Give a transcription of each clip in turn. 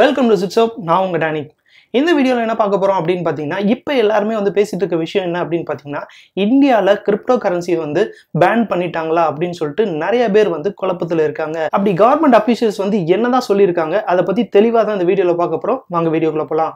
Welcome to is it so. நான் உங்கள் Danny. இந்த வீடியோவில் என்ன பார்க்க போகிறோம் அப்படின்னு பார்த்தீங்கன்னா, இப்போ எல்லாருமே வந்து பேசிகிட்டு இருக்க விஷயம் என்ன அப்படின்னு பார்த்தீங்கன்னா, இந்தியாவில் கிரிப்டோ கரன்சி வந்து பேன் பண்ணிட்டாங்களா அப்படின்னு சொல்லிட்டு நிறைய பேர் வந்து குழப்பத்தில் இருக்காங்க. அப்படி கவர்மெண்ட் அஃபீஷியல்ஸ் வந்து என்னதான் சொல்லியிருக்காங்க அதை பற்றி தெளிவாக தான் இந்த வீடியோவில் பார்க்க போகிறோம். வாங்க வீடியோக்குள்ளே போகலாம்.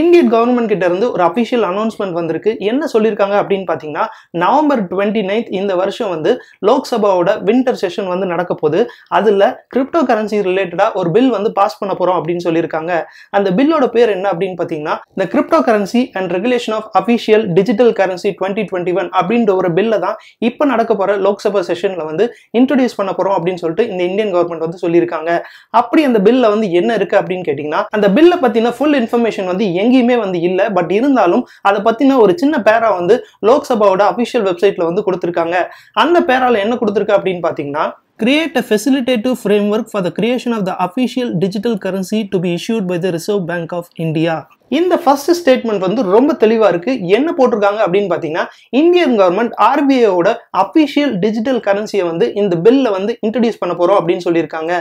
இந்தியன் கவர்மெண்ட் கிட்ட இருந்து ஒரு அஃபிஷியல் அனௌன்ஸ்மெண்ட் வந்திருக்கு. என்ன சொல்லியிருக்காங்க அப்படின்னு பார்த்தீங்கன்னா, நவம்பர் 29 இந்த வருஷம் வந்து லோக்சபாவோட வின்டர் செஷன் வந்து நடக்க போகுது. அதில் கிரிப்டோ கரன்சி ரிலேட்டடாக ஒரு பில் வந்து பாஸ் பண்ண போகிறோம் அப்படின்னு சொல்லியிருக்காங்க. அந்த பில்லோட பேர் என்ன அப்படின்னு பார்த்தீங்கன்னா, இந்த crypto currency and regulation of official digital currency 2021 அப்படின்ற ஒரு பில்லை தான் இப்போ நடக்க போகிற லோக்சபா செஷனில் வந்து இன்ட்ரடியூஸ் பண்ண போகிறோம் அப்படின்னு சொல்லிட்டு இந்த இந்தியன் கவர்மெண்ட் வந்து சொல்லியிருக்காங்க. அப்படி அந்த பில்ல வந்து என்ன இருக்குது அப்படின்னு கேட்டிங்கன்னா, அந்த பில்லை பற்றின ஃபுல் இன்ஃபர்மேஷன் வந்து எங்கேயுமே வந்து இல்ல. பட் இருந்தாலும் அதை பத்தின ஒரு சின்ன பேரா வந்து லோக்சபாவோட அபிஷியல் வெப்சைட்ல வந்து கொடுத்திருக்காங்க. அந்த பேரால என்ன கொடுத்திருக்கு அப்படின்னு பாத்தீங்கன்னா, create a facilitative framework for the creation of the official digital currency to be issued by the Reserve Bank of India. இந்த ஃபர்ஸ்ட் ஸ்டேட்மெண்ட் வந்து ரொம்ப தெளிவாக இருக்குது. என்ன போட்டிருக்காங்க அப்படின்னு பார்த்தீங்கன்னா, இந்தியன் கவர்மெண்ட் ஆர்பிஐயோட அஃபிஷியல் டிஜிட்டல் கரன்சியை வந்து இந்த பில்ல வந்து இன்ட்ரடியூஸ் பண்ண போகிறோம் அப்படின்னு சொல்லியிருக்காங்க.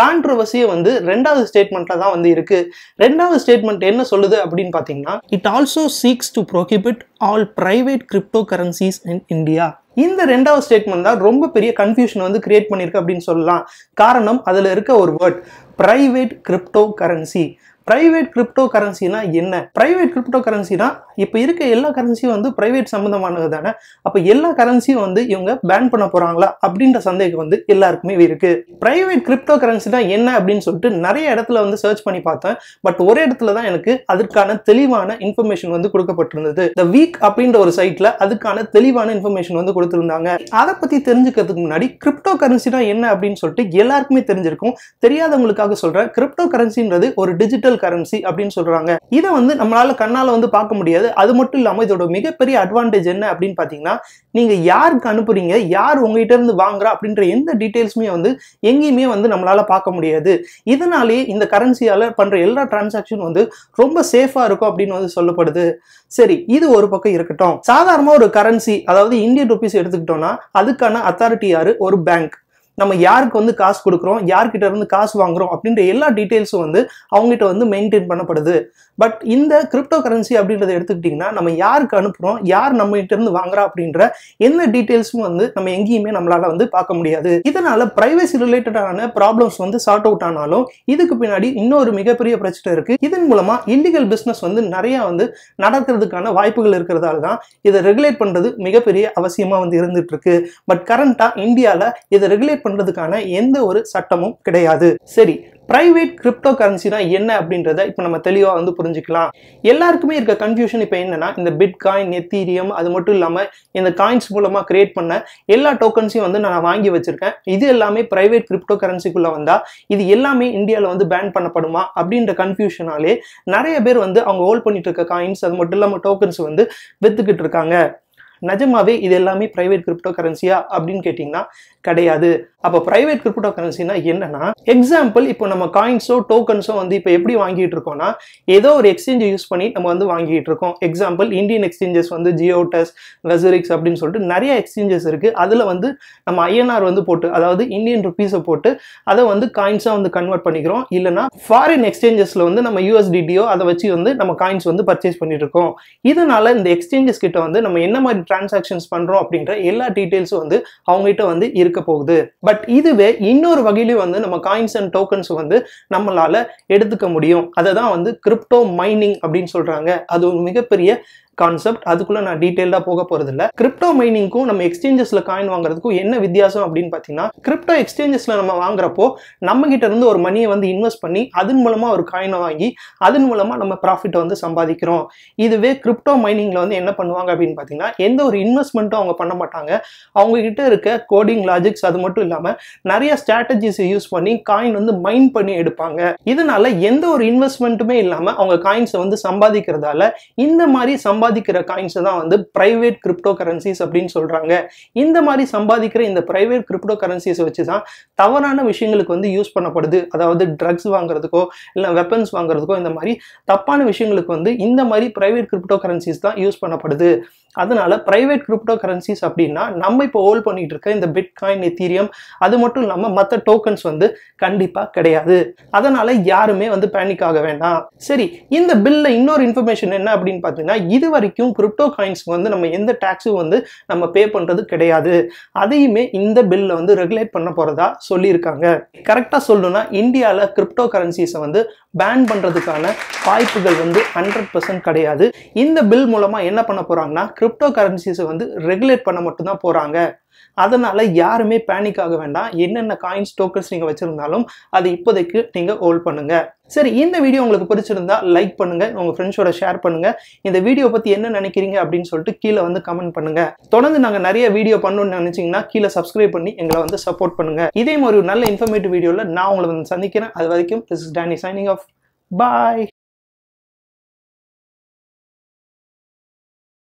கான்ட்ரவர்சியை வந்து ரெண்டாவது ஸ்டேட்மெண்ட்டில் தான் வந்து இருக்குது. ரெண்டாவது ஸ்டேட்மெண்ட் என்ன சொல்லுது அப்படின்னு பார்த்தீங்கன்னா, it also seeks to prohibit all private crypto currencies in India. இந்த ரெண்டாவது ஸ்டேட்மெண்ட் தான் ரொம்ப பெரிய கன்ஃபியூஷன் வந்து கிரியேட் பண்ணியிருக்கு அப்படின்னு சொல்லலாம். காரணம், அதில் இருக்க ஒரு word private crypto currency. Private crypto கரன்சினா என்ன? பிரைவேட் கிரிப்டோ கரன்சினா இப்போ இருக்க எல்லா கரன்சியும் வந்து பிரைவேட் சம்மந்தமானது தானே. அப்போ எல்லா கரன்சியும் வந்து இவங்க பேன் பண்ண போகிறாங்களா அப்படின்ற சந்தேகம் வந்து எல்லாருக்குமே இருக்குது. பிரைவேட் கிரிப்டோ கரன்சினா என்ன அப்படின்னு சொல்லிட்டு நிறைய இடத்துல வந்து சர்ச் பண்ணி பார்த்தேன். பட் ஒரே இடத்துல தான் எனக்கு அதற்கான தெளிவான இன்ஃபர்மேஷன் வந்து கொடுக்கப்பட்டிருந்தது. த வீக் அப்படின்ற ஒரு சைட்டில் அதுக்கான தெளிவான இன்ஃபர்மேஷன் வந்து கொடுத்துருந்தாங்க. அதை பற்றி தெரிஞ்சுக்கிறதுக்கு முன்னாடி கிரிப்டோ கரன்சினா என்ன அப்படின்னு சொல்லிட்டு எல்லாருக்குமே தெரிஞ்சிருக்கும். தெரியாதவங்களுக்காக சொல்கிறேன், கிரிப்டோ கரன்சின்றது ஒரு டிஜிட்டல் கரன்சி அப்படின்னு சொல்றாங்க. இதை வந்து நம்மளால கண்ணால வந்து பார்க்க முடியாது. அது மட்டும் இல்லாம இதோட மிகப்பெரிய அட்வான்டேஜ் என்ன அப்படின்னு பாத்தீங்கன்னா, நீங்க யாருக்கு அனுப்புறீங்க, யார் உங்ககிட்ட இருந்து வாங்குறா அப்படின்ற எந்த டீடைல்ஸுமே வந்து எங்கேயுமே வந்து நம்மளால பார்க்க முடியாது. இதனாலேயே இந்த கரன்சியால பண்ற எல்லா டிரான்சாக்ஷன் வந்து ரொம்ப சேஃபா இருக்கும் அப்படின்னு வந்து சொல்லப்படுது. சரி, இது ஒரு பக்கம் இருக்கட்டும். சாதாரண ஒரு கரன்சி, அதாவது இந்தியன் ரூபீஸ் எடுத்துக்கிட்டோம்னா அதுக்கான அத்தாரிட்டி யாரு? ஒரு பேங்க். நம்ம யாருக்கு வந்து காசு கொடுக்குறோம், யார்கிட்ட இருந்து காசு வாங்குறோம் அப்படின்ற எல்லா டீட்டெயில்ஸும் வந்து அவங்ககிட்ட வந்து மெயின்டைன் பண்ணப்படுது. பட் இந்த கிரிப்டோ கரன்சி அப்படின்றத எடுத்துக்கிட்டிங்கன்னா, நம்ம யாருக்கு அனுப்புகிறோம், யார் நம்மகிட்ட இருந்து வாங்குறா அப்படின்ற எந்த டீட்டெயில்ஸும் வந்து நம்ம எங்கேயுமே நம்மளால் வந்து பார்க்க முடியாது. இதனால் ப்ரைவசி ரிலேட்டடான ப்ராப்ளம்ஸ் வந்து சார்ட் அவுட் ஆனாலும் இதுக்கு பின்னாடி இன்னொரு மிகப்பெரிய பிரச்சனை இருக்குது. இதன் மூலமாக இல்லீகல் பிஸ்னஸ் வந்து நிறையா வந்து நடக்கிறதுக்கான வாய்ப்புகள் இருக்கிறதால தான் இதை ரெகுலேட் பண்ணுறது மிகப்பெரிய அவசியமாக வந்து இருந்துகிட்ருக்கு. பட் கரண்ட்டாக இந்தியாவில் இதை ரெகுலேட் பண்றதுக்கான எந்த ஒரு சட்டமும் கிடையாது. சரி, பிரைவேட் கிரிப்டோ கரன்சினா என்ன அப்படின்றத இப்போ நம்ம தெளிவாக வந்து புரிஞ்சுக்கலாம். எல்லாருக்குமே இருக்க கன்ஃபியூஷன் இப்போ என்னன்னா, இந்த பிட்காயின், எத்தீரியம், அது மட்டும் இல்லாமல் இந்த காயின்ஸ் மூலமாக கிரியேட் பண்ண எல்லா டோக்கன்ஸையும் வந்து நான் வாங்கி வச்சிருக்கேன். இது எல்லாமே பிரைவேட் கிரிப்டோ கரன்சிக்குள்ளே வந்தால் இது எல்லாமே இந்தியாவில் வந்து பேன் பண்ணப்படுமா அப்படின்ற கன்ஃபியூஷனாலே நிறைய பேர் வந்து அவங்க ஹோல்ட் பண்ணிட்டு இருக்க காயின்ஸ், அது மட்டும் இல்லாமல் டோக்கன்ஸ் வந்து வித்துக்கிட்டு இருக்காங்க. நிஜமாவே இது எல்லாமே பிரைவேட் கிரிப்டோ கரன்சியா அப்படின்னு கேட்டிங்கன்னா கிடையாது. அப்போ பிரைவேட் கிரிப்டோ கரன்சினா என்னன்னா, எக்ஸாம்பிள் இப்போ நம்ம காயின்ஸோ டோக்கன்ஸோ வந்து இப்போ எப்படி வாங்கிட்டு இருக்கோம்னா, ஏதோ ஒரு எக்ஸ்சேஞ்சை யூஸ் பண்ணி நம்ம வந்து வாங்கிட்டு இருக்கோம். எக்ஸாம்பிள் இந்தியன் எக்ஸ்சேஞ்சஸ் வந்து ஜியோடஸ், வெசரிக்ஸ் அப்படின்னு சொல்லிட்டு நிறைய எக்ஸ்சேஞ்சஸ் இருக்குது. அதில் வந்து நம்ம ஐஎன்ஆர் வந்து போட்டு, அதாவது இந்தியன் ருபீஸை போட்டு அதை வந்து காயின்ஸாக வந்து கன்வெர்ட் பண்ணிக்கிறோம். இல்லைனா ஃபாரின் எக்ஸ்சேஞ்சஸில் வந்து நம்ம USDTயோ அதை வச்சு வந்து நம்ம காயின்ஸ் வந்து பர்ச்சேஸ் பண்ணிட்டு இருக்கோம். இதனால் இந்த எக்ஸ்சேஞ்சஸ் கிட்ட வந்து நம்ம என்ன மாதிரி டிரான்சாக்ஷன்ஸ் பண்றோம் அப்படின்ற எல்லா டீடைல்ஸும் வந்து அவங்ககிட்ட வந்து இருக்க போகுது. பட் இதுவே இன்னொரு வகையிலும் வந்து நம்ம காயின்ஸ் அண்ட் டோக்கன்ஸ் வந்து நம்மளால எடுத்துக்க முடியும். அதை தான் வந்து கிரிப்டோ மைனிங் அப்படின்னு சொல்றாங்க. அது ஒரு மிகப்பெரிய கான்செப்ட். அதுக்குள்ளே நான் டீட்டெயிலாக போக போகிறது இல்லை. கிரிப்டோ மைனிங்க்கும் நம்ம எக்ஸ்சேஞ்சஸில் காயின் வாங்குறதுக்கும் என்ன வித்தியாசம் அப்படின்னு பார்த்தீங்கன்னா, கிரிப்டோ எக்ஸ்சேஞ்சஸில் நம்ம வாங்குறப்போ நம்மகிட்ட இருந்து ஒரு மணியை வந்து இன்வெஸ்ட் பண்ணி அதன் மூலமாக ஒரு காயினை வாங்கி அதன் மூலமாக நம்ம ப்ராஃபிட்டை வந்து சம்பாதிக்கிறோம். இதுவே கிரிப்டோ மைனிங்கில் வந்து என்ன பண்ணுவாங்க அப்படின்னு பார்த்தீங்கன்னா, எந்த ஒரு இன்வெஸ்ட்மெண்ட்டும் அவங்க பண்ண மாட்டாங்க. அவங்ககிட்ட இருக்க கோடிங் லாஜிக்ஸ், அது மட்டும் இல்லாமல் நிறைய ஸ்ட்ராட்டஜிஸை யூஸ் பண்ணி காயின் வந்து மைன் பண்ணி எடுப்பாங்க. இதனால எந்த ஒரு இன்வெஸ்ட்மெண்ட்டுமே இல்லாமல் அவங்க காயின்ஸை வந்து சம்பாதிக்கிறதால இந்த மாதிரி சம்பாதிக்கிற காயின்ஸ் தான் வந்து பிரைவேட் கிரிப்டோ கரன்சிஸ் அப்படின்னு சொல்றாங்க. இந்த மாதிரி சம்பாதிக்கிற இந்த பிரைவேட் கிரிப்டோ கரன்சிஸ் வச்சு தான் தவறான விஷயங்களுக்கு வந்து யூஸ் பண்ணப்படுது. அதாவது ட்ரக்ஸ் வாங்குறதுக்கோ இல்லை வெப்பன்ஸ் வாங்குறதுக்கோ இந்த மாதிரி தப்பான விஷயங்களுக்கு வந்து இந்த மாதிரி பிரைவேட் கிரிப்டோ கரன்சிஸ் தான் யூஸ் பண்ணப்படுது. அதனால பிரைவேட் கிரிப்டோ கரன்சிஸ் அப்படின்னா நம்ம இப்போ ஹோல்ட் பண்ணிட்டு இருக்க இந்த பிட்காயின், எத்தீரியம், அது மட்டும் இல்லாமல் மற்ற டோக்கன்ஸ் வந்து கண்டிப்பாக கிடையாது. அதனால யாருமே வந்து பேனிக் ஆக வேண்டாம். சரி, இந்த பில்ல இன்னொரு இன்ஃபர்மேஷன் என்ன அப்படின்னு பார்த்தீங்கன்னா, இது வரைக்கும் கிரிப்டோ காயின்ஸ்க்கு வந்து நம்ம எந்த டாக்ஸும் வந்து நம்ம பே பண்ணுறது கிடையாது. அதையுமே இந்த பில்ல வந்து ரெகுலேட் பண்ண போறதா சொல்லியிருக்காங்க. கரெக்டாக சொல்லணும்னா இந்தியாவில் கிரிப்டோ கரன்சிஸை வந்து பேன் பண்ணுறதுக்கான வாய்ப்புகள் வந்து 100% கிடையாது. இந்த பில் மூலமாக என்ன பண்ண போகிறாங்கன்னா, கிரிப்டோ கரன்சிஸை வந்து ரெகுலேட் பண்ண மட்டும்தான் போகிறாங்க. அதனால யாருமே பேனிக் ஆக வேண்டாம். என்னென்ன காயின்ஸ், டோக்கன்ஸ் நீங்கள் வச்சுருந்தாலும் அது இப்போதைக்கு நீங்கள் ஹோல்ட் பண்ணுங்கள். சரி, இந்த வீடியோ உங்களுக்கு பிடிச்சிருந்தா லைக் பண்ணுங்கள், உங்கள் ஃப்ரெண்ட்ஸோட ஷேர் பண்ணுங்கள். இந்த வீடியோ பற்றி என்ன நினைக்கிறீங்க அப்படின்னு சொல்லிட்டு கீழே வந்து கமெண்ட் பண்ணுங்கள். தொடர்ந்து நாங்கள் நிறைய வீடியோ பண்ணணும்னு நினச்சிங்கன்னா கீழே சப்ஸ்கிரைப் பண்ணி எங்களை வந்து சப்போர்ட் பண்ணுங்கள். இதே மாதிரி ஒரு நல்ல இன்ஃபர்மேட்டிவ் வீடியோவில் நான் உங்களை வந்து சந்திக்கிறேன். அது வரைக்கும் this is Danny signing off. Bye.